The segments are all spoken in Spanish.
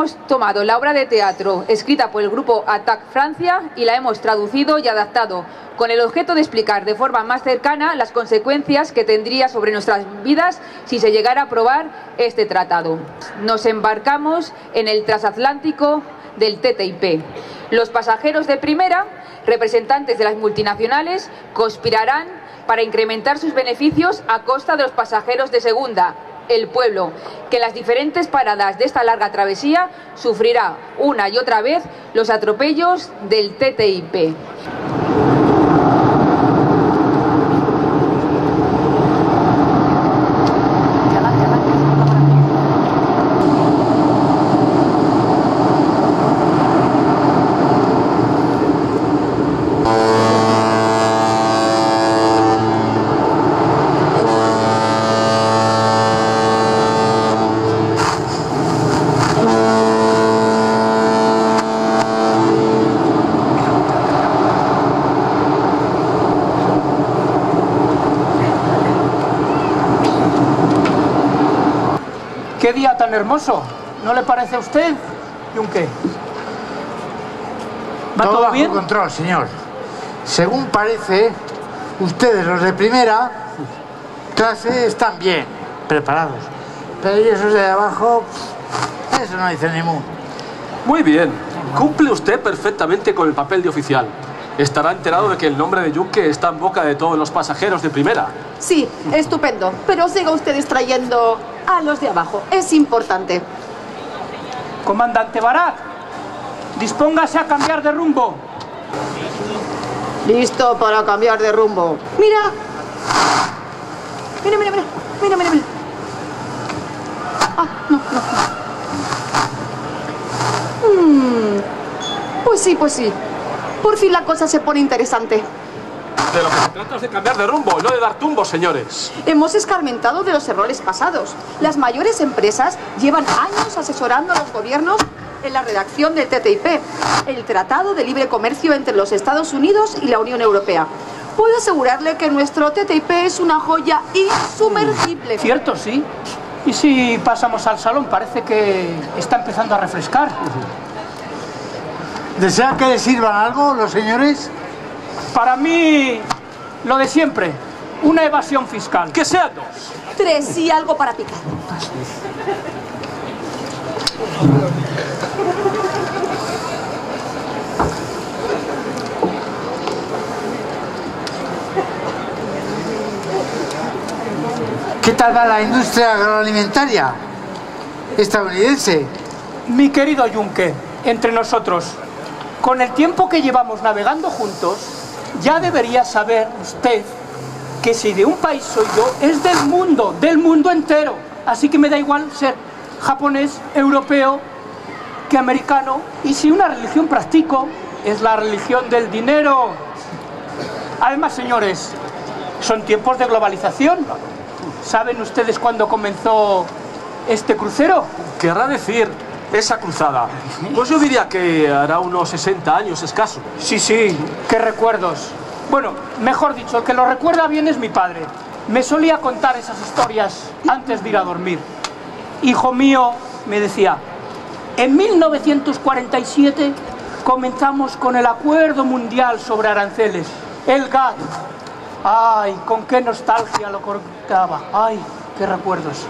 hemos tomado la obra de teatro escrita por el grupo ATTAC Francia y la hemos traducido y adaptado con el objeto de explicar de forma más cercana las consecuencias que tendría sobre nuestras vidas si se llegara a aprobar este tratado. Nos embarcamos en el transatlántico del TTIP. Los pasajeros de primera, representantes de las multinacionales, conspirarán para incrementar sus beneficios a costa de los pasajeros de segunda, el pueblo, que en las diferentes paradas de esta larga travesía sufrirá una y otra vez los atropellos del TTIP. ¡Qué día tan hermoso! ¿No le parece a usted, Juncker? ¿Va todo bien? Todo bajo control, señor. Según parece, ustedes, los de primera clase, están bien preparados. Pero esos de abajo, eso no dice ni mu. Muy bien. Cumple usted perfectamente con el papel de oficial. Estará enterado de que el nombre de Yuque está en boca de todos los pasajeros de primera. Sí, estupendo. Pero siga usted extrayendo a los de abajo. Es importante. Comandante Barat, dispóngase a cambiar de rumbo. Listo para cambiar de rumbo. Mira. Mira, mira, mira. Mira, mira, mira. Ah, no, no. Pues sí. Por fin la cosa se pone interesante. De lo que se trata es de cambiar de rumbo, no de dar tumbos, señores. Hemos escarmentado de los errores pasados. Las mayores empresas llevan años asesorando a los gobiernos en la redacción del TTIP, el Tratado de Libre Comercio entre los Estados Unidos y la Unión Europea. Puedo asegurarle que nuestro TTIP es una joya insumergible. Cierto, sí. Y si pasamos al salón, parece que está empezando a refrescar. ¿Desean que les sirvan algo los señores? Para mí, lo de siempre, una evasión fiscal. ¡Que sea dos! Tres y algo para picar. ¿Qué tal va la industria agroalimentaria estadounidense? Mi querido Juncker, entre nosotros, con el tiempo que llevamos navegando juntos, ya debería saber usted que si de un país soy yo, es del mundo entero. Así que me da igual ser japonés, europeo, que americano. Y si una religión practico, es la religión del dinero. Además, señores, son tiempos de globalización. ¿Saben ustedes cuándo comenzó este crucero? Querrá decir esa cruzada. Pues yo diría que hará unos 60 años escaso. Sí, qué recuerdos. Bueno, mejor dicho, el que lo recuerda bien es mi padre. Me solía contar esas historias antes de ir a dormir. Hijo mío, me decía, en 1947 comenzamos con el Acuerdo Mundial sobre Aranceles, el GATT. Ay, con qué nostalgia lo contaba. Ay, qué recuerdos.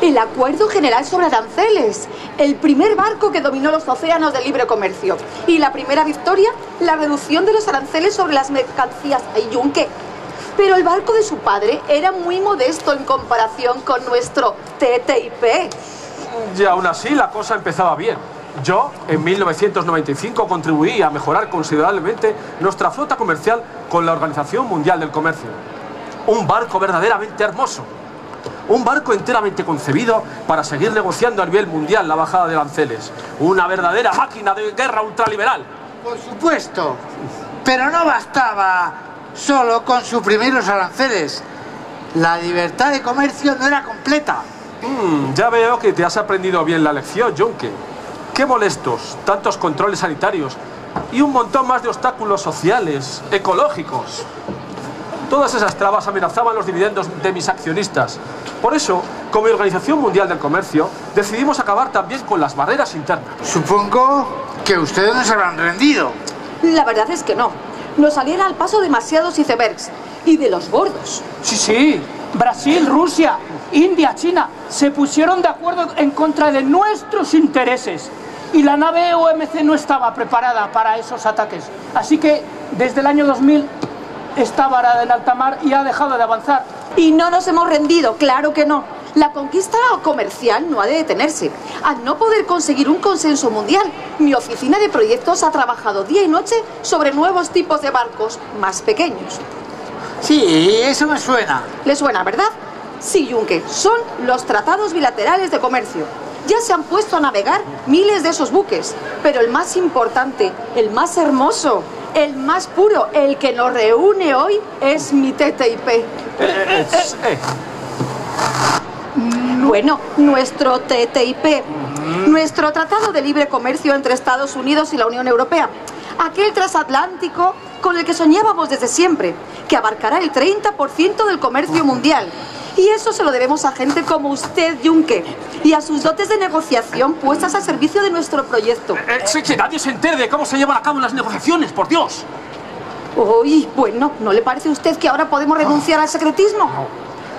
El Acuerdo General sobre Aranceles, el primer barco que dominó los océanos de libre comercio. Y la primera victoria, la reducción de los aranceles sobre las mercancías. ¡Ay, Juncker! Pero el barco de su padre era muy modesto en comparación con nuestro TTIP. Y aún así la cosa empezaba bien. Yo, en 1995, contribuí a mejorar considerablemente nuestra flota comercial con la Organización Mundial del Comercio. Un barco verdaderamente hermoso. Un barco enteramente concebido para seguir negociando a nivel mundial la bajada de aranceles. Una verdadera máquina de guerra ultraliberal. Por supuesto, pero no bastaba solo con suprimir los aranceles. La libertad de comercio no era completa. Ya veo que te has aprendido bien la lección, Juncker. Qué molestos, tantos controles sanitarios y un montón más de obstáculos sociales, ecológicos. Todas esas trabas amenazaban los dividendos de mis accionistas. Por eso, como Organización Mundial del Comercio, decidimos acabar también con las barreras internas. Supongo que ustedes no se habrán rendido. La verdad es que no. Nos salieron al paso demasiados icebergs. Y de los gordos. Sí, sí. Brasil, Rusia, India, China se pusieron de acuerdo en contra de nuestros intereses. Y la nave OMC no estaba preparada para esos ataques. Así que desde el año 2000 está varada en alta mar y ha dejado de avanzar. Y no nos hemos rendido, claro que no. La conquista comercial no ha de detenerse. Al no poder conseguir un consenso mundial, mi oficina de proyectos ha trabajado día y noche sobre nuevos tipos de barcos más pequeños. Sí, eso me suena. ¿Le suena, verdad? Sí, Juncker, son los tratados bilaterales de comercio. Ya se han puesto a navegar miles de esos buques, pero el más importante, el más hermoso, el más puro, el que nos reúne hoy es mi TTIP. Bueno, nuestro TTIP, nuestro Tratado de Libre Comercio entre Estados Unidos y la Unión Europea, aquel transatlántico con el que soñábamos desde siempre, que abarcará el 30% del comercio mundial. Y eso se lo debemos a gente como usted, Juncker, y a sus dotes de negociación puestas al servicio de nuestro proyecto. Que nadie se entere de cómo se llevan a cabo las negociaciones, por Dios. Uy, bueno, ¿no le parece a usted que ahora podemos renunciar al secretismo?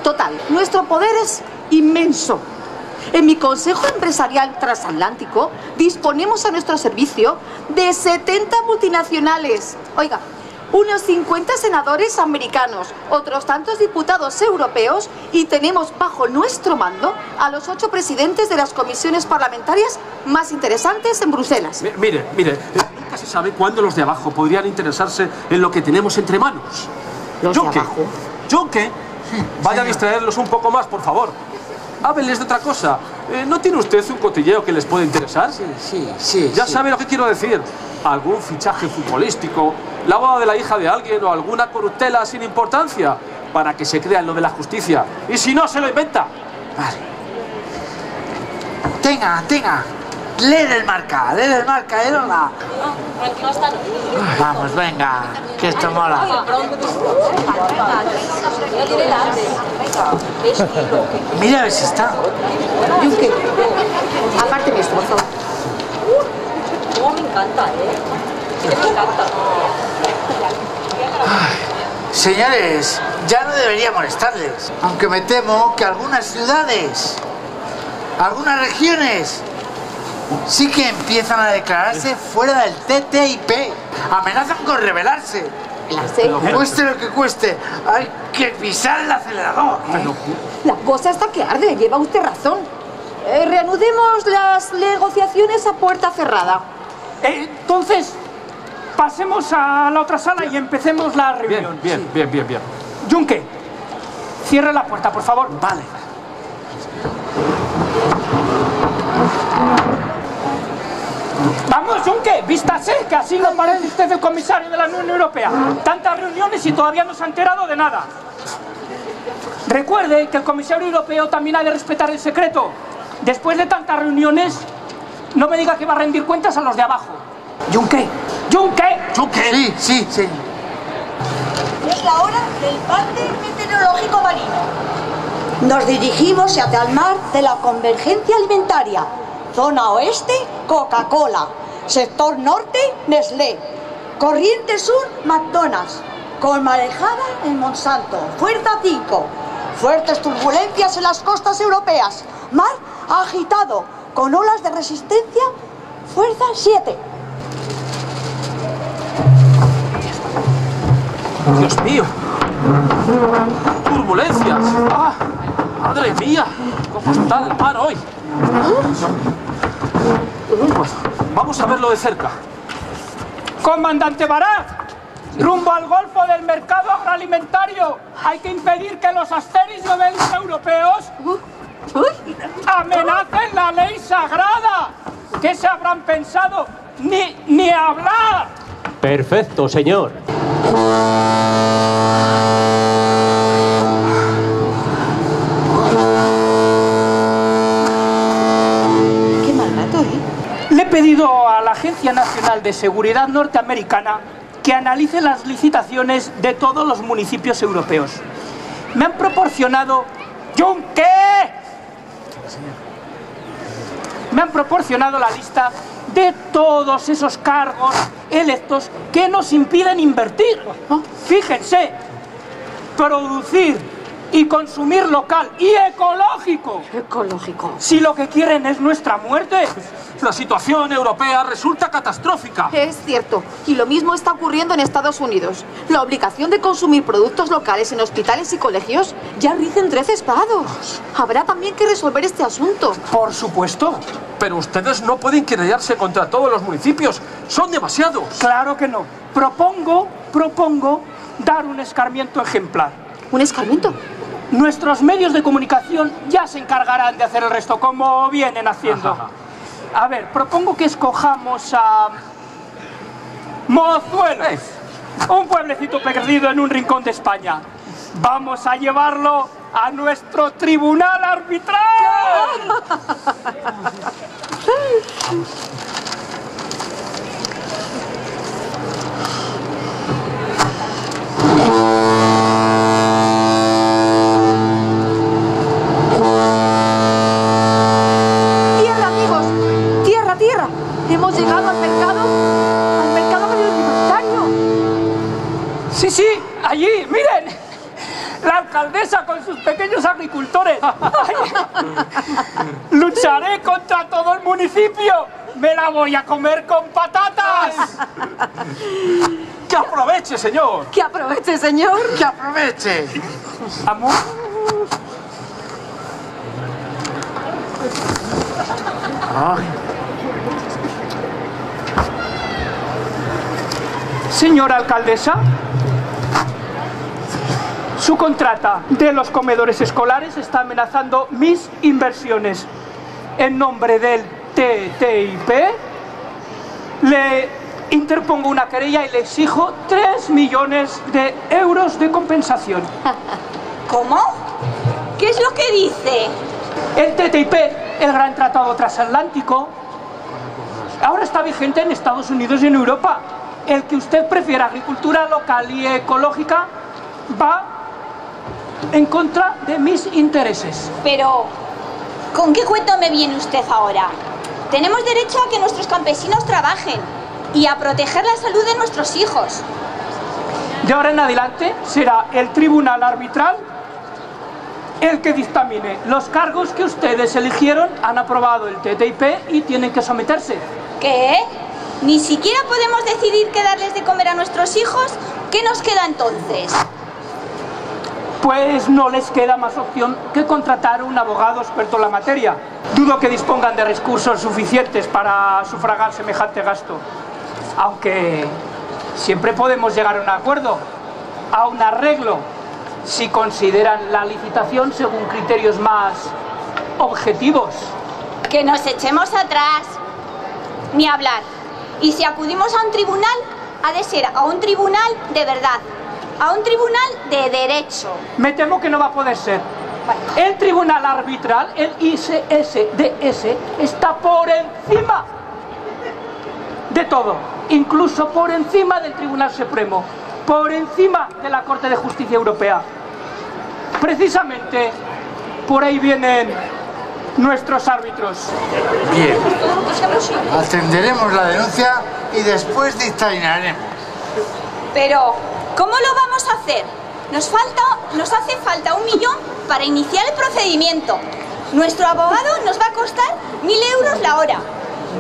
Total, nuestro poder es inmenso. En mi Consejo Empresarial Transatlántico disponemos a nuestro servicio de 70 multinacionales. Oiga, unos 50 senadores americanos, otros tantos diputados europeos y tenemos bajo nuestro mando a los 8 presidentes de las comisiones parlamentarias más interesantes en Bruselas. Mire, nunca se sabe cuándo los de abajo podrían interesarse en lo que tenemos entre manos. ¿Los de abajo? Juncker, vaya a distraerlos un poco más, por favor. Háblenles de otra cosa. ¿No tiene usted un cotilleo que les puede interesar? Sí. Ya sabe lo que quiero decir. Algún fichaje futbolístico, la boda de la hija de alguien o alguna corruptela sin importancia para que se crea en lo de la justicia. Y si no, se lo inventa. Vale. Tenga. Lee el marca, Elona. Vamos, venga, que esto mola. Mira a ver si está. Juncker, aparte mi esposo. Me encanta, Señores, ya no debería molestarles, aunque me temo que algunas ciudades, algunas regiones, sí que empiezan a declararse fuera del TTIP. Amenazan con rebelarse. Cueste lo que cueste, hay que pisar el acelerador. La cosa está que arde, lleva usted razón. Reanudemos las negociaciones a puerta cerrada. Entonces, pasemos a la otra sala y empecemos la reunión. Bien. Juncker, cierre la puerta, por favor. Vale. Vamos, Juncker, vístase, que así no parece usted el comisario de la Unión Europea. Tantas reuniones y todavía no se ha enterado de nada. Recuerde que el comisario europeo también ha de respetar el secreto. Después de tantas reuniones, no me diga que va a rendir cuentas a los de abajo. Juncker. Sí. Es la hora del parte meteorológico marino. Nos dirigimos hacia el mar de la convergencia alimentaria. Zona oeste, Coca-Cola. Sector norte, Nestlé. Corriente sur, McDonald's. Con marejada en Monsanto. Fuerza 5. Fuertes turbulencias en las costas europeas. Mar agitado. Con olas de resistencia, fuerza 7. Dios mío. Turbulencias. ¡Ah! Madre mía. ¿Cómo está el mar hoy? Pues vamos a verlo de cerca. Comandante Barat, rumbo al Golfo del Mercado Agroalimentario. Hay que impedir que los asteris novelis europeos amenacen la ley sagrada. ¿Qué se habrán pensado? Ni hablar. Perfecto, señor. He pedido a la Agencia Nacional de Seguridad Norteamericana que analice las licitaciones de todos los municipios europeos. Me han proporcionado... ¡Juncker! Me han proporcionado la lista de todos esos cargos electos que nos impiden invertir. ¿No? Fíjense, producir y consumir local y ecológico. Ecológico. Si lo que quieren es nuestra muerte. La situación europea resulta catastrófica. Es cierto, y lo mismo está ocurriendo en Estados Unidos. La obligación de consumir productos locales en hospitales y colegios ya rige en 13 estados. Habrá también que resolver este asunto. Por supuesto. Pero ustedes no pueden querellarse contra todos los municipios. Son demasiados. Claro que no. Propongo dar un escarmiento ejemplar. ¿Un escarmiento? Nuestros medios de comunicación ya se encargarán de hacer el resto, como vienen haciendo. Ajá. A ver, propongo que escojamos a... Mozuelos, un pueblecito perdido en un rincón de España. Vamos a llevarlo a nuestro tribunal arbitral. Con sus pequeños agricultores. Lucharé contra todo el municipio. Me la voy a comer con patatas. Que aproveche, señor. Que aproveche, señor. Que aproveche. Amor. Señora alcaldesa, su contrata de los comedores escolares está amenazando mis inversiones. En nombre del TTIP, le interpongo una querella y le exijo 3 millones de euros de compensación. ¿Cómo? ¿Qué es lo que dice? El TTIP, el Gran Tratado Transatlántico, ahora está vigente en Estados Unidos y en Europa. El que usted prefiera agricultura local y ecológica va en contra de mis intereses. Pero, ¿con qué cuento me viene usted ahora? Tenemos derecho a que nuestros campesinos trabajen y a proteger la salud de nuestros hijos. De ahora en adelante será el tribunal arbitral el que dictamine. Los cargos que ustedes eligieron han aprobado el TTIP y tienen que someterse. ¿Qué? ¿Ni siquiera podemos decidir qué darles de comer a nuestros hijos? ¿Qué nos queda entonces? Pues no les queda más opción que contratar un abogado experto en la materia. Dudo que dispongan de recursos suficientes para sufragar semejante gasto. Aunque siempre podemos llegar a un acuerdo, a un arreglo, si consideran la licitación según criterios más objetivos. Que nos echemos atrás, ni hablar. Y si acudimos a un tribunal, ha de ser a un tribunal de verdad. A un tribunal de derecho. Me temo que no va a poder ser. Vale. El tribunal arbitral, el ICSDS, está por encima de todo. Incluso por encima del Tribunal Supremo. Por encima de la Corte de Justicia Europea. Precisamente por ahí vienen nuestros árbitros. Bien. Atenderemos la denuncia y después dictaminaremos. Pero... ¿cómo lo vamos a hacer? Nos hace falta 1 millón para iniciar el procedimiento. Nuestro abogado nos va a costar 1000 euros la hora.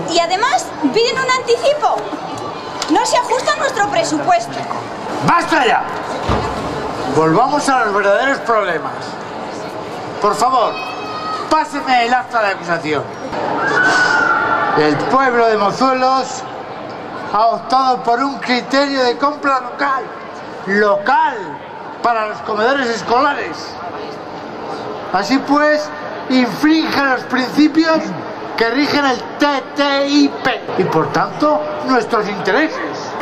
Y además piden un anticipo. No se ajusta nuestro presupuesto. ¡Basta ya! Volvamos a los verdaderos problemas. Por favor, páseme el acta de acusación. El pueblo de Mozuelos ha optado por un criterio de compra local para los comedores escolares. Así pues, infringe los principios que rigen el TTIP y por tanto nuestros intereses.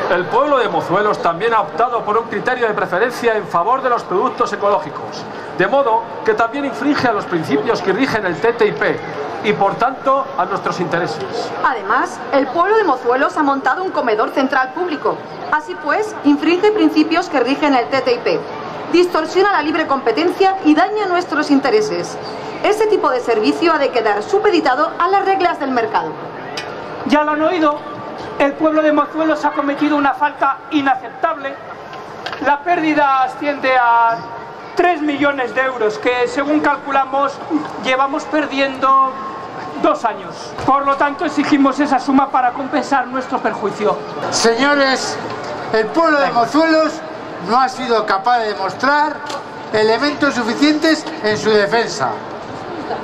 El pueblo de Mozuelos también ha optado por un criterio de preferencia en favor de los productos ecológicos, de modo que también infringe a los principios que rigen el TTIP y por tanto a nuestros intereses. Además, el pueblo de Mozuelos ha montado un comedor central público Así pues, infringe principios que rigen el TTIP, distorsiona la libre competencia y daña nuestros intereses. Este tipo de servicio ha de quedar supeditado a las reglas del mercado. Ya lo han oído, el pueblo de Mozuelos ha cometido una falta inaceptable. La pérdida asciende a 3 millones de euros, que según calculamos llevamos perdiendo 2 años. Por lo tanto, exigimos esa suma para compensar nuestro perjuicio. Señores, el pueblo de Mozuelos no ha sido capaz de demostrar elementos suficientes en su defensa.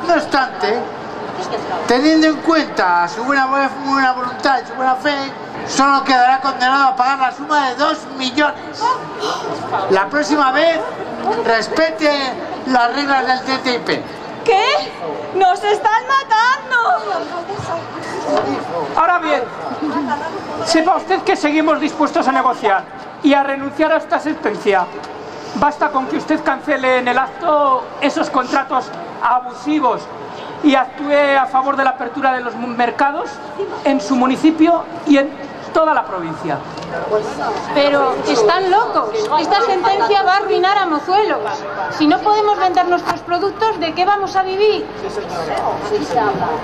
No obstante, teniendo en cuenta su buena voluntad y su buena fe, solo quedará condenado a pagar la suma de 2 millones. La próxima vez, respete las reglas del TTIP. ¿Qué? ¡Nos están matando! Ahora bien, sepa usted que seguimos dispuestos a negociar y a renunciar a esta sentencia. Basta con que usted cancele en el acto esos contratos abusivos y actúe a favor de la apertura de los mercados en su municipio y en toda la provincia. Pero están locos. Esta sentencia va a arruinar a Mozuelos. Si no podemos vender nuestros productos, ¿de qué vamos a vivir?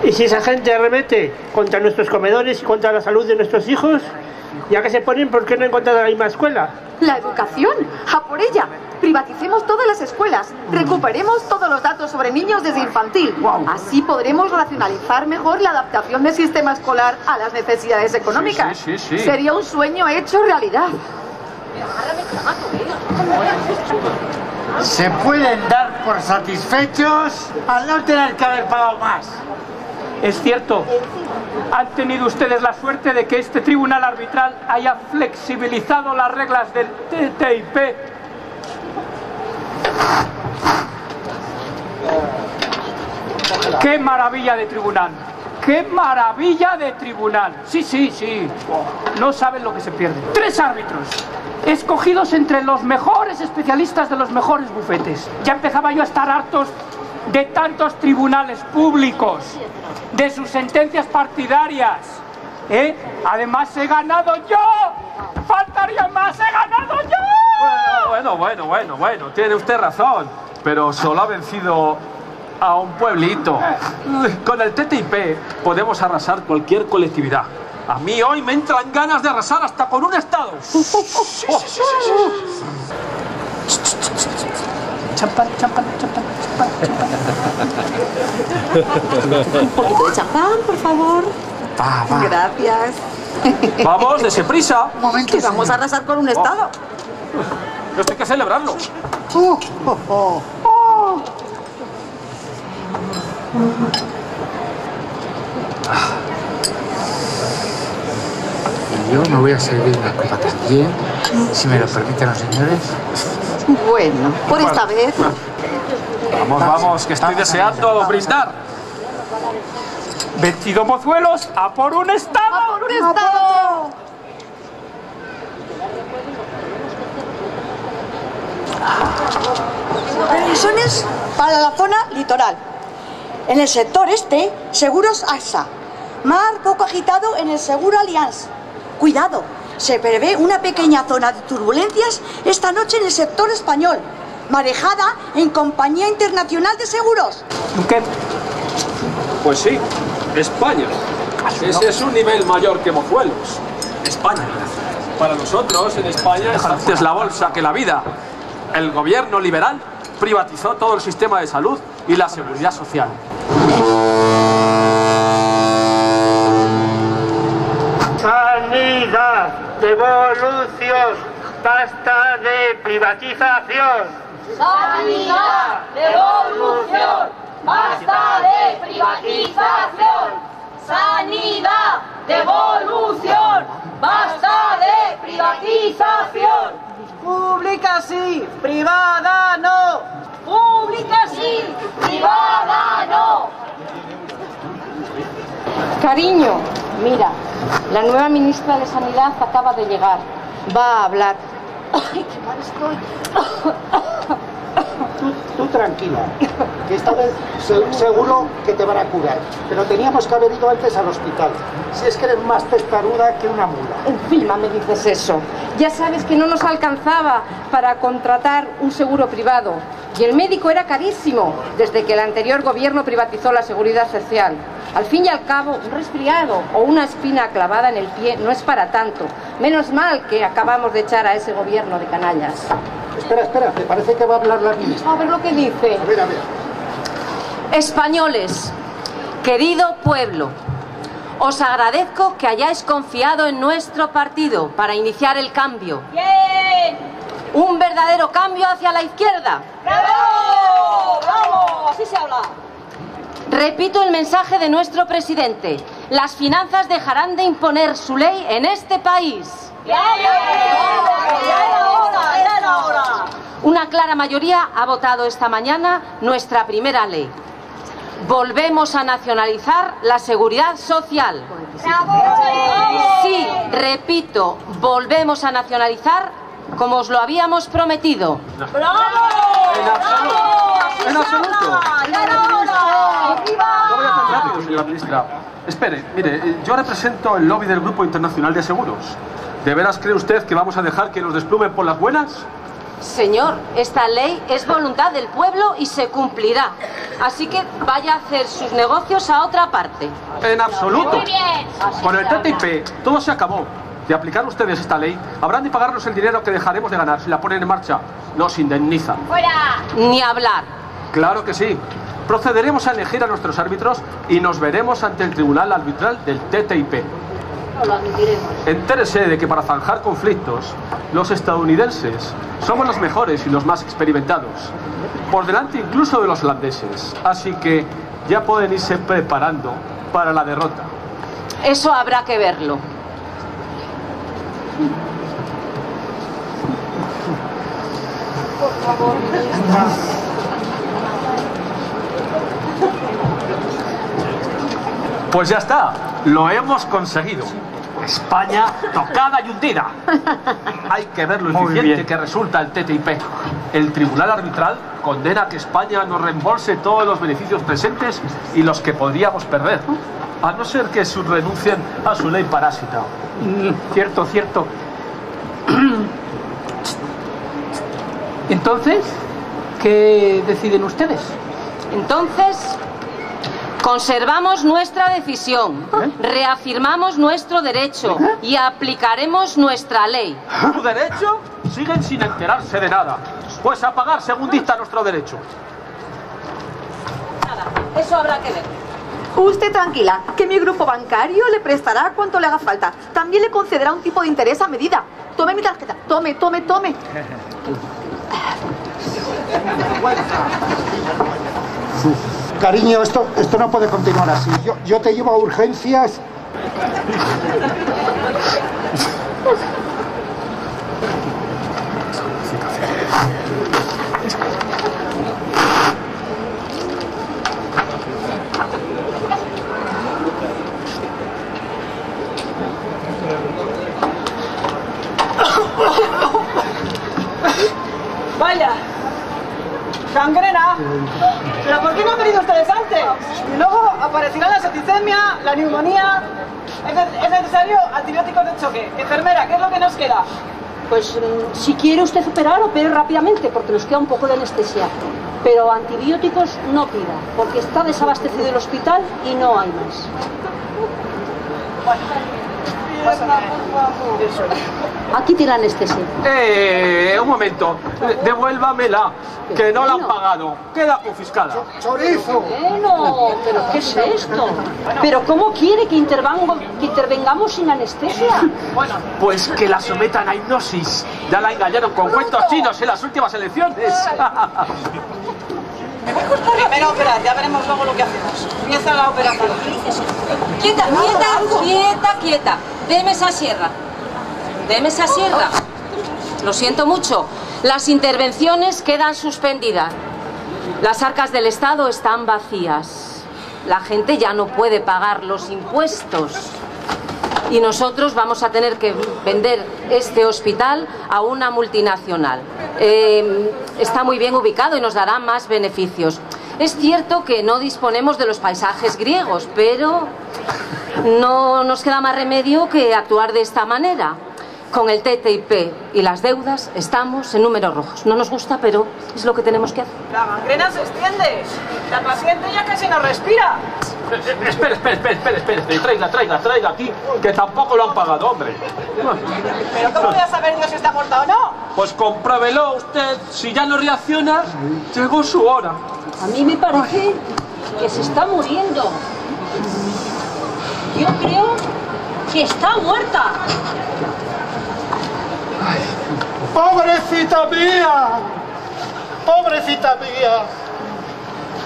Y si esa gente arremete contra nuestros comedores y contra la salud de nuestros hijos, ya que se ponen, ¿por qué no encontrar la misma escuela? La educación, a por ella. Privaticemos todas las escuelas, recuperemos todos los datos sobre niños desde infantil. Así podremos racionalizar mejor la adaptación del sistema escolar a las necesidades económicas. Sí. Sería un sueño hecho realidad. Se pueden dar por satisfechos al no tener que haber pagado más. Es cierto, han tenido ustedes la suerte de que este tribunal arbitral haya flexibilizado las reglas del TTIP. ¡Qué maravilla de tribunal! ¡Qué maravilla de tribunal! Sí. No saben lo que se pierde. 3 árbitros, escogidos entre los mejores especialistas de los mejores bufetes. Ya empezaba yo a estar hartos de tantos tribunales públicos, de sus sentencias partidarias. Además he ganado yo. ¡Faltaría más! ¡He ganado yo! Bueno. Tiene usted razón, pero solo ha vencido a un pueblito. Con el TTIP podemos arrasar cualquier colectividad. A mí hoy me entran ganas de arrasar hasta con un estado. Champán. Un poquito de champán, por favor. Va. Gracias. Vamos, dese prisa. Un momento, que vamos a arrasar con un estado. Esto hay que celebrarlo. Y yo me voy a servir una copa también, si me lo permiten los señores. Bueno, por esta vez. Vamos, que estoy deseando brindar. 22 mozuelos, ¡a por un estado! ¡A por un estado! Previsiones para la zona litoral. En el sector este, seguros AXA. Mar poco agitado en el seguro Allianz. Cuidado, se prevé una pequeña zona de turbulencias esta noche en el sector español. Marejada en Compañía Internacional de Seguros. ¿Qué? Pues sí, España. Ese es un nivel mayor que Mozuelos. España. Para nosotros, en España, es la bolsa que la vida. El gobierno liberal privatizó todo el sistema de salud y la seguridad social. Sanidad, devolución, basta de privatización. Sanidad, devolución, basta de privatización. Sanidad, devolución, basta de privatización. Pública sí, privada no. Pública sí, privada no. Cariño, mira, la nueva ministra de Sanidad acaba de llegar. Va a hablar. Ay, qué mal estoy. Tú tranquila, que esta vez seguro que te van a curar. Pero teníamos que haber ido antes al hospital. Si es que eres más testaruda que una mula. Encima me dices eso. Ya sabes que no nos alcanzaba para contratar un seguro privado y el médico era carísimo desde que el anterior gobierno privatizó la seguridad social. Al fin y al cabo, un resfriado o una espina clavada en el pie no es para tanto. Menos mal que acabamos de echar a ese gobierno de canallas. Espera, espera, me parece que va a hablar la ministra. A ver lo que dice. A ver, a ver. Españoles, querido pueblo, os agradezco que hayáis confiado en nuestro partido para iniciar el cambio. ¡Bien! Un verdadero cambio hacia la izquierda. ¡Bravo! ¡Bravo! Así se habla. Repito el mensaje de nuestro presidente. Las finanzas dejarán de imponer su ley en este país. ¡Bien! Una clara mayoría ha votado esta mañana nuestra primera ley. Volvemos a nacionalizar la seguridad social. Sí, repito, volvemos a nacionalizar como os lo habíamos prometido. ¡Bravo! ¡Bravo! ¡En absoluto! No voy a tan rápido, señora ministra. Espere, mire, yo represento el lobby del Grupo Internacional de Seguros. ¿De veras cree usted que vamos a dejar que nos desplumen por las buenas? Señor, esta ley es voluntad del pueblo y se cumplirá. Así que vaya a hacer sus negocios a otra parte. En absoluto. Muy bien. Con el TTIP todo se acabó. De aplicar ustedes esta ley, habrán de pagarnos el dinero que dejaremos de ganar si la ponen en marcha. Nos indemnizan. ¡Fuera! Ni hablar. Claro que sí. Procederemos a elegir a nuestros árbitros y nos veremos ante el tribunal arbitral del TTIP. Entérese de que para zanjar conflictos, los estadounidenses somos los mejores y los más experimentados, por delante incluso de los holandeses. Así que ya pueden irse preparando para la derrota. Eso habrá que verlo. Por favor, ministra. Pues ya está, lo hemos conseguido. España tocada y hundida. Hay que ver lo eficiente que resulta el TTIP. El tribunal arbitral condena que España nos reembolse todos los beneficios presentes y los que podríamos perder, a no ser que renuncien a su ley parásita. Cierto, cierto. Entonces, ¿qué deciden ustedes? Entonces, conservamos nuestra decisión, reafirmamos nuestro derecho y aplicaremos nuestra ley. ¿Su derecho? Siguen sin enterarse de nada. Pues a pagar, según dicta nuestro derecho. Nada, eso habrá que ver. Usted tranquila, que mi grupo bancario le prestará cuanto le haga falta. También le concederá un tipo de interés a medida. Tome mi tarjeta, tome, tome, tome. Cariño, esto no puede continuar así. Yo te llevo a urgencias. Vaya. ¡Gangrena! ¿Pero por qué no han venido ustedes antes? Y luego aparecerá la septicemia, la neumonía. Es necesario antibióticos de choque. Enfermera, ¿qué es lo que nos queda? Pues si quiere usted operar, opere rápidamente, porque nos queda un poco de anestesia. Pero antibióticos no pida, porque está desabastecido el hospital y no hay más. Bueno, aquí tiene anestesia. Un momento, devuélvamela, que no la han pagado, queda confiscada. ¡Chorizo! Bueno, ¿pero qué es esto? ¿Pero cómo quiere que intervengamos sin anestesia? Bueno, pues que la sometan a hipnosis. Ya la engañaron con cuentos chinos en las últimas elecciones. Pero espera, ya veremos luego lo que hacemos. Empieza la operación. Quieta, quieta, quieta, quieta. Deme esa sierra. Deme esa sierra. Lo siento mucho. Las intervenciones quedan suspendidas. Las arcas del Estado están vacías. La gente ya no puede pagar los impuestos. Y nosotros vamos a tener que vender este hospital a una multinacional. Está muy bien ubicado y nos dará más beneficios. Es cierto que no disponemos de los paisajes griegos, pero no nos queda más remedio que actuar de esta manera. con el TTIP y las deudas estamos en números rojos. No nos gusta, pero es lo que tenemos que hacer. La gangrena se extiende. La paciente ya casi no respira. Espera. Traiga aquí, que tampoco lo han pagado, hombre. Pero ¿cómo voy a saber yo si está muerta o no? Pues compruébelo usted. Si ya no reacciona, llegó su hora. A mí me parece que se está muriendo. Yo creo que está muerta. Ay, pobrecita mía,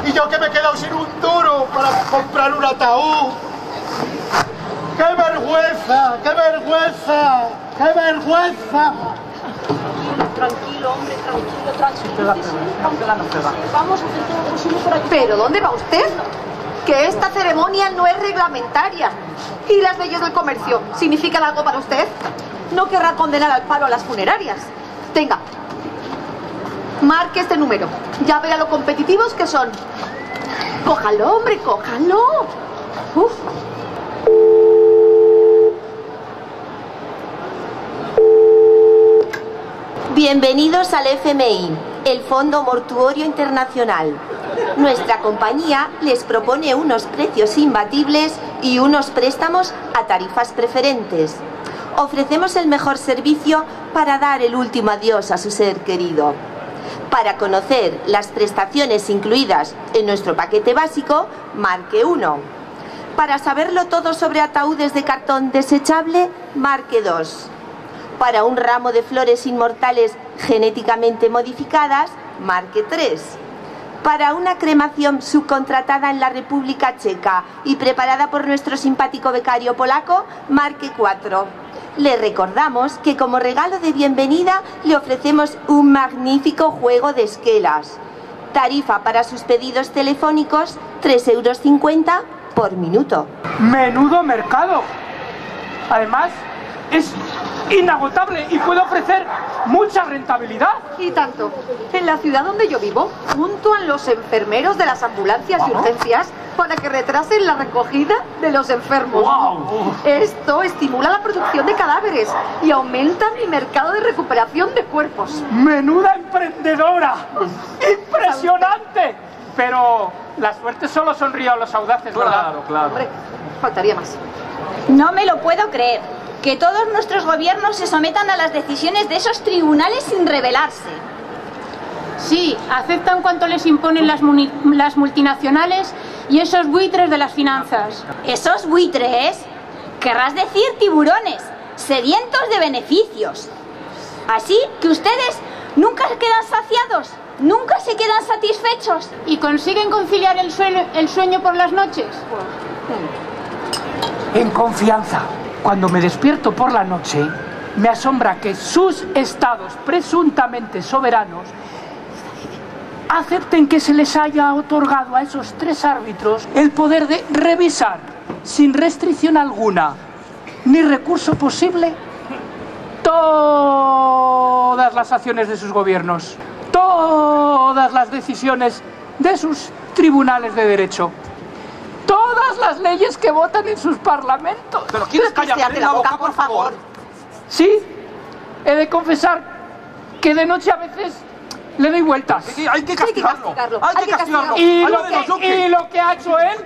y yo que me he quedado sin un duro para comprar un ataúd. ¡Qué vergüenza! Tranquilo, hombre, tranquilo. Vamos a hacer todo lo posible por aquí. ¿Pero dónde va usted? Que esta ceremonia no es reglamentaria. ¿Y las leyes del comercio significan algo para usted? No querrá condenar al paro a las funerarias. Tenga, marque este número. Ya verá lo competitivos que son. Cójalo, hombre, cójalo. Uf. Bienvenidos al FMI, el Fondo Mortuorio Internacional. Nuestra compañía les propone unos precios imbatibles y unos préstamos a tarifas preferentes. Ofrecemos el mejor servicio para dar el último adiós a su ser querido. Para conocer las prestaciones incluidas en nuestro paquete básico, marque 1. Para saberlo todo sobre ataúdes de cartón desechable, marque 2. Para un ramo de flores inmortales genéticamente modificadas, marque 3. Para una cremación subcontratada en la República Checa y preparada por nuestro simpático becario polaco, marque 4. Le recordamos que como regalo de bienvenida le ofrecemos un magnífico juego de esquelas. Tarifa para sus pedidos telefónicos, 3,50 € por minuto. ¡Menudo mercado! Además, es inagotable y puede ofrecer mucha rentabilidad. Y tanto. En la ciudad donde yo vivo, puntúan los enfermeros de las ambulancias de urgencias para que retrasen la recogida de los enfermos. Wow. Esto estimula la producción de cadáveres y aumenta mi mercado de recuperación de cuerpos. ¡Menuda emprendedora! ¡Impresionante! Pero la suerte solo sonríe a los audaces, ¿verdad? Claro. Hombre, faltaría más. No me lo puedo creer. Que todos nuestros gobiernos se sometan a las decisiones de esos tribunales sin rebelarse. Sí, aceptan cuanto les imponen las multinacionales y esos buitres de las finanzas. ¿Esos buitres? Querrás decir tiburones, sedientos de beneficios. Así que ustedes nunca quedan saciados, nunca se quedan satisfechos. ¿Y consiguen conciliar el sueño por las noches? En confianza. Cuando me despierto por la noche, me asombra que sus estados presuntamente soberanos acepten que se les haya otorgado a esos tres árbitros el poder de revisar, sin restricción alguna, ni recurso posible, todas las acciones de sus gobiernos, todas las decisiones de sus tribunales de derecho, todas las leyes que votan en sus parlamentos. Pero ¿quieres callarme la boca, por favor? Sí, he de confesar que de noche a veces le doy vueltas. Sí, hay que castigarlo. Y lo que ha hecho él,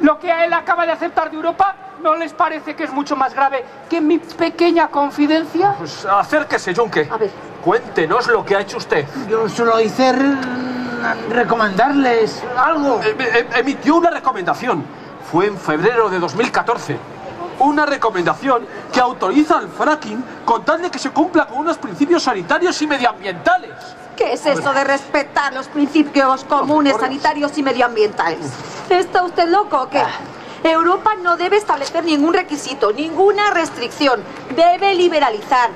lo que él acaba de aceptar de Europa, ¿no les parece que es mucho más grave que mi pequeña confidencia? Pues acérquese, Juncker. A ver. Cuéntenos lo que ha hecho usted. Yo solo hice recomendarles algo. Emitió una recomendación. Fue en febrero de 2014. Una recomendación que autoriza el fracking con tal de que se cumpla con unos principios sanitarios y medioambientales. ¿Qué es eso de respetar los principios comunes sanitarios y medioambientales? ¿Está usted loco o qué? Europa no debe establecer ningún requisito, ninguna restricción. Debe liberalizar.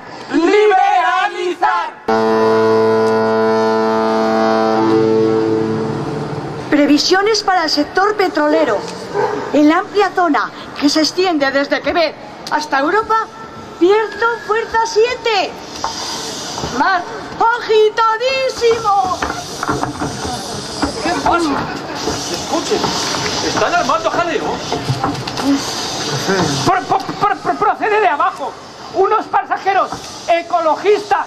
Previsiones para el sector petrolero. En la amplia zona que se extiende desde Quebec hasta Europa, pierdo fuerza 7. Mar agitadísimo. ¿Qué pasa? Escuchen, están armando jaleo. Procede de abajo. unos pasajeros ecologistas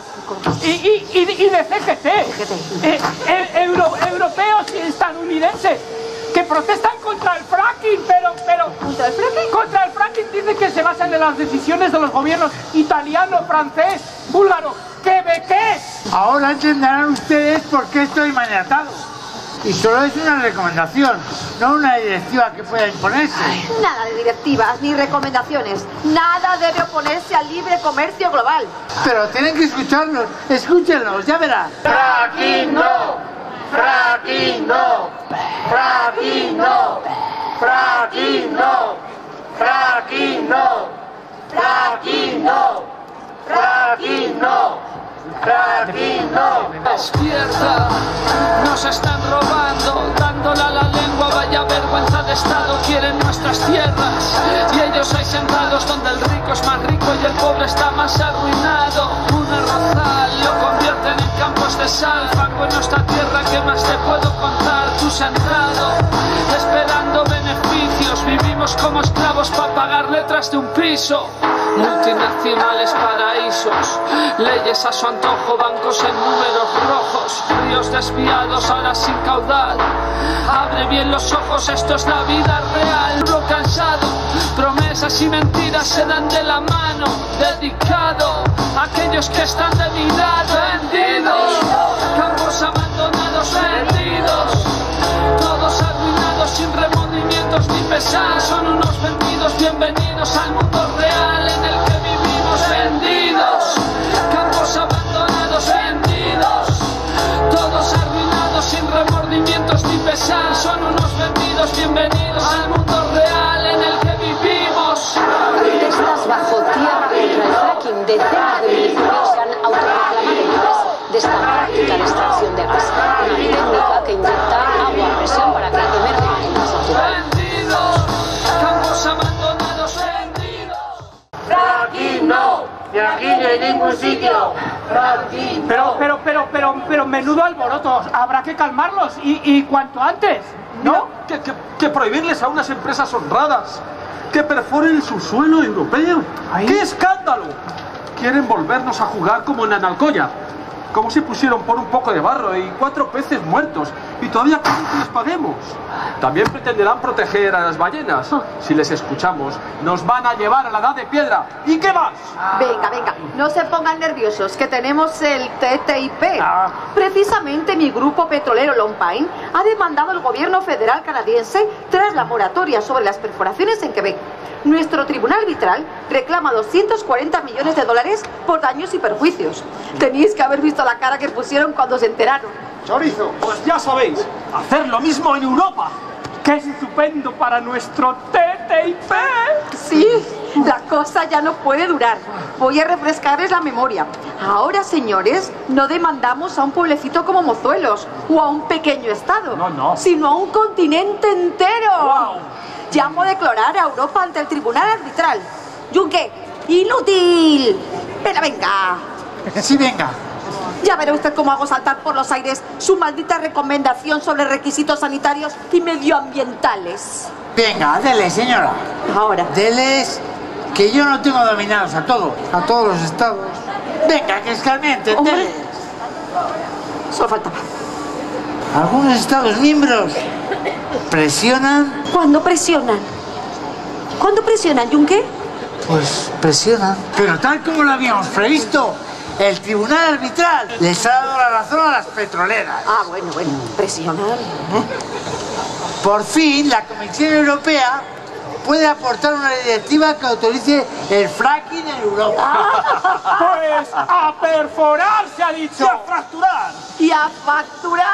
y de CGT, europeos y estadounidenses, que protestan contra el fracking, pero ¿contra el fracking? Contra el fracking dicen que se basan en las decisiones de los gobiernos italiano, francés, búlgaro, quebequés. Ahora entenderán ustedes por qué estoy maniatado. Y solo es una recomendación, no una directiva que pueda imponerse. Ay, nada de directivas ni recomendaciones. Nada debe oponerse al libre comercio global. Pero tienen que escucharnos. Escúchenlos, ya verán. ¡Fracking no! ¡Fracking no! ¡Fracking no! ¡Fracking no! ¡Fracking no! ¡Fracking no! ¡Fracking no! ¡Fracking no! La izquierda nos están robando, dándola la lengua, vaya vergüenza de Estado. Quieren nuestras tierras y ellos ahí sembrados, donde el rico es más rico y el pobre está más arruinado. Una raza lo convierten en campos de salva. En nuestra tierra, ¿qué más te puedo contar? Tú sentado, esperando beneficios, vivimos como esclavos para pagar letras de un piso. Multinacionales paraísos, leyes a su antojo, bancos en números rojos, ríos desviados ahora sin caudal. Abre bien los ojos, esto es la vida real. Lo cansado, promesas y mentiras se dan de la mano. Dedicado a aquellos que están de mi lado. Vendidos, campos abandonados, vendidos, todos arruinados sin remordimientos ni pesar. Son unos vendidos, bienvenidos al mundo real en el que vivimos. Vendidos, campos abandonados, vendidos, todos arruinados sin remordimientos ni pesar. Son unos vendidos, bienvenidos al mundo real en el que vivimos. Protestas bajo tierra contra el fracking. Decenas de municipios se han autoproclamado libres de esta práctica de extracción de gas, una técnica que inyecta agua a presión para que emerja en gas natural. Vendidos, campos abandonados, vendidos. Fracking no, ni aquí ni en ningún sitio. Fracking no. Pero menudo alboroto, habrá que calmarlos y cuanto antes, ¿no? Que prohibirles a unas empresas honradas que perforen el subsuelo europeo. Ay. ¡Qué escándalo! Quieren volvernos a jugar como en Analcoya, como se pusieron por un poco de barro y 4 peces muertos y todavía quieren que les paguemos. También pretenderán proteger a las ballenas. Si les escuchamos, nos van a llevar a la edad de piedra. ¿Y qué más? Venga, no se pongan nerviosos, que tenemos el TTIP. Precisamente mi grupo petrolero Lompaine ha demandado al gobierno federal canadiense tras la moratoria sobre las perforaciones en Quebec. Nuestro tribunal arbitral reclama $240 millones por daños y perjuicios. Tenéis que haber visto la cara que pusieron cuando se enteraron. Chorizo, pues ya sabéis, hacer lo mismo en Europa. ¡Qué estupendo para nuestro TTIP! Sí, la cosa ya no puede durar. Voy a refrescarles la memoria. Ahora, señores, no demandamos a un pueblecito como Mozuelos o a un pequeño estado, no, sino a un continente entero. Wow. Llamo a declarar a Europa ante el tribunal arbitral. Juncker, ¡inútil! ¡Pero venga! Sí, venga. Ya verá usted cómo hago saltar por los aires su maldita recomendación sobre requisitos sanitarios y medioambientales. Venga, dele, señora. Ahora. Deles, que yo no tengo dominados a todos los estados. Venga, que escarmiente, deles. Solo faltaba. Algunos estados miembros presionan. ¿Cuándo presionan? ¿Cuándo presionan, Juncker? Pues presionan. Pero tal como lo habíamos previsto. El tribunal arbitral les ha dado la razón a las petroleras. Ah, bueno, impresionante. Por fin, la Comisión Europea puede aportar una directiva que autorice el fracking en Europa. Pues a perforar, se ha dicho. Y a fracturar. Y a facturar.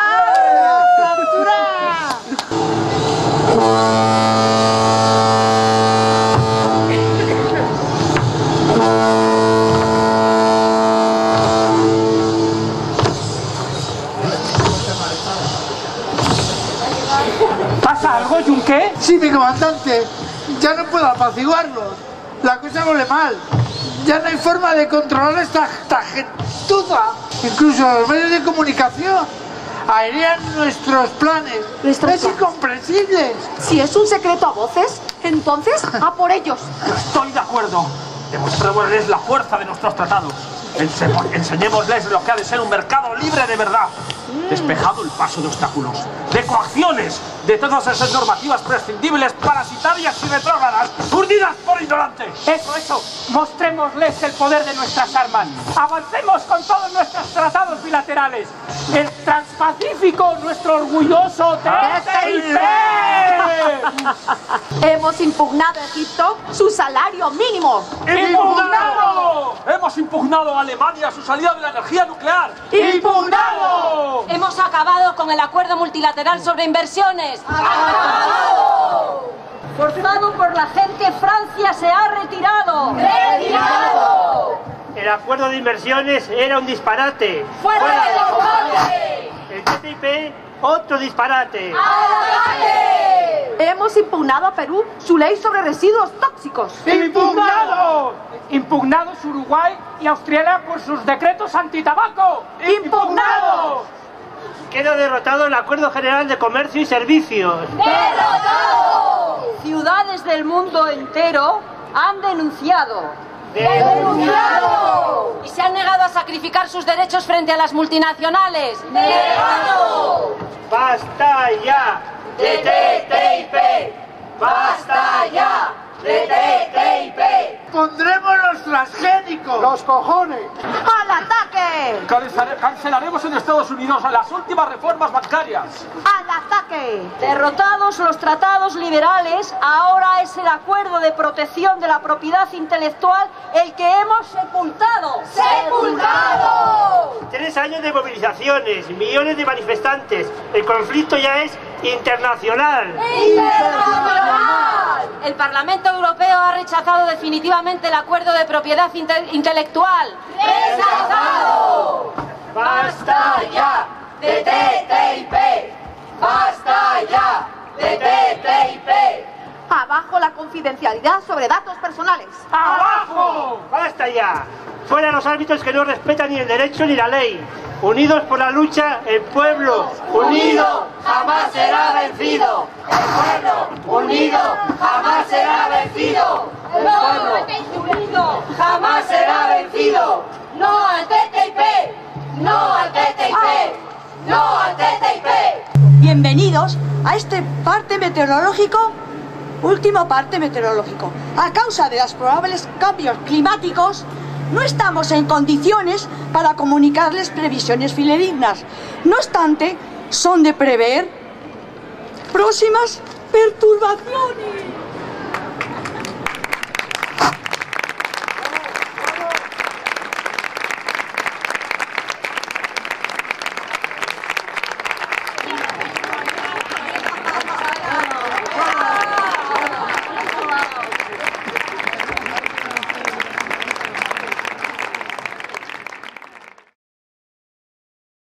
¿Algo, Juncker? Sí, mi comandante. Ya no puedo apaciguarlos. La cosa huele mal. Ya no hay forma de controlar esta gentuza. Incluso los medios de comunicación airean nuestros planes. Es incomprensible. Si es un secreto a voces, entonces a por ellos. Estoy de acuerdo. demostrémosles la fuerza de nuestros tratados, enseñémosles lo que ha de ser un mercado libre de verdad, despejado el paso de obstáculos, de coacciones, de todas esas normativas prescindibles, parasitarias y retrógradas, urdidas por ignorantes. Eso, mostrémosles el poder de nuestras armas, avancemos con todos nuestros tratados bilaterales, el transpacífico, nuestro orgulloso TTIP. Hemos impugnado a Egipto su salario mínimo. ¡Impugnado! Hemos impugnado a Alemania su salida de la energía nuclear. ¡Impugnado! Hemos acabado con el acuerdo multilateral sobre inversiones. ¡Acabado! Forzado por la gente, Francia se ha retirado. ¡Retirado! El acuerdo de inversiones era un disparate. ¡Fuera de combate! El TTIP, otro disparate. ¡Al ataque! Hemos impugnado a Perú su ley sobre residuos tóxicos. ¡Impugnado! Impugnados Uruguay y Australia por sus decretos antitabaco. ¡Impugnados! Queda derrotado el Acuerdo General de Comercio y Servicios. ¡Derrotado! Ciudades del mundo entero han denunciado. ¡Denunciado! Y se han negado a sacrificar sus derechos frente a las multinacionales. ¡Negado! ¡Basta ya de TTIP! ¡Basta ya de TTIP! ¡Pondremos los transgénicos! ¡Los cojones! ¡Al ataque! Cancelaremos en Estados Unidos las últimas reformas bancarias. ¡Al ataque! Derrotados los tratados liberales, ahora es el acuerdo de protección de la propiedad intelectual el que hemos sepultado. ¡Sepultado! 3 años de movilizaciones, millones de manifestantes. El conflicto ya es internacional. ¡Internacional! El Parlamento Europeo ha rechazado definitivamente el acuerdo de propiedad intelectual. ¡Rechazado! ¡Basta ya de TTIP! ¡Basta ya de TTIP! ¡Abajo la confidencialidad sobre datos personales! ¡Abajo! ¡Basta ya! Fuera los árbitros que no respetan ni el derecho ni la ley. Unidos por la lucha, el pueblo unido jamás será vencido. El pueblo unido jamás será vencido. El pueblo unido jamás será vencido. No al TTIP, no al TTIP, no al TTIP. Bienvenidos a este parte meteorológico, último parte meteorológico. A causa de los probables cambios climáticos, no estamos en condiciones para comunicarles previsiones fidedignas. No obstante, son de prever próximas perturbaciones.